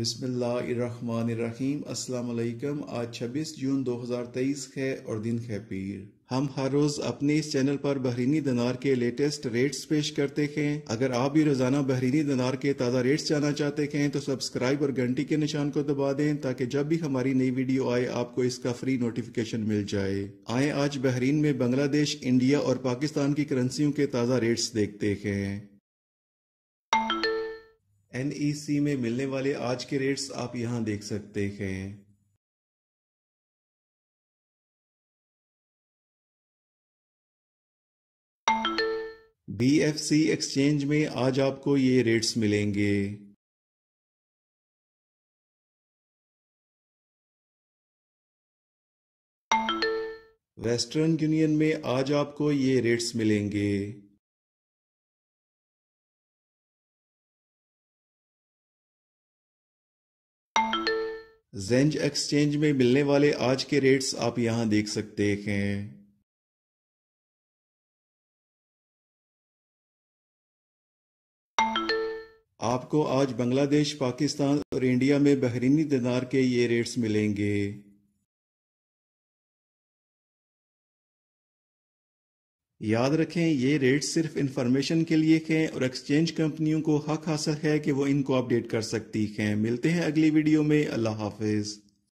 बिस्मिल्लाहिर्रहमानिर्रहीम। अस्सलाम वालेकुम। आज 26 जून 2023 है और दिन है पीर। हम हर रोज अपने इस चैनल पर बहरीनी दिनार के लेटेस्ट रेट्स पेश करते हैं। अगर आप भी रोजाना बहरीनी दिनार के ताज़ा रेट्स जानना चाहते हैं तो सब्सक्राइब और घंटी के निशान को दबा दें ताकि जब भी हमारी नई वीडियो आए आपको इसका फ्री नोटिफिकेशन मिल जाए। आए आज बहरीन में बांग्लादेश, इंडिया और पाकिस्तान की करेंसियों के ताज़ा रेट्स देखते हैं। NEC में मिलने वाले आज के रेट्स आप यहां देख सकते हैं। BFC एक्सचेंज में आज आपको ये रेट्स मिलेंगे। वेस्टर्न यूनियन में आज आपको ये रेट्स मिलेंगे। ज़ेंज एक्सचेंज में मिलने वाले आज के रेट्स आप यहां देख सकते हैं। आपको आज बांग्लादेश, पाकिस्तान और इंडिया में बहरीनी दिनार के ये रेट्स मिलेंगे। याद रखें ये रेट सिर्फ इंफॉर्मेशन के लिए हैं और एक्सचेंज कंपनियों को हक हासिल है कि वो इनको अपडेट कर सकती हैं। मिलते हैं अगली वीडियो में। अल्लाह हाफिज।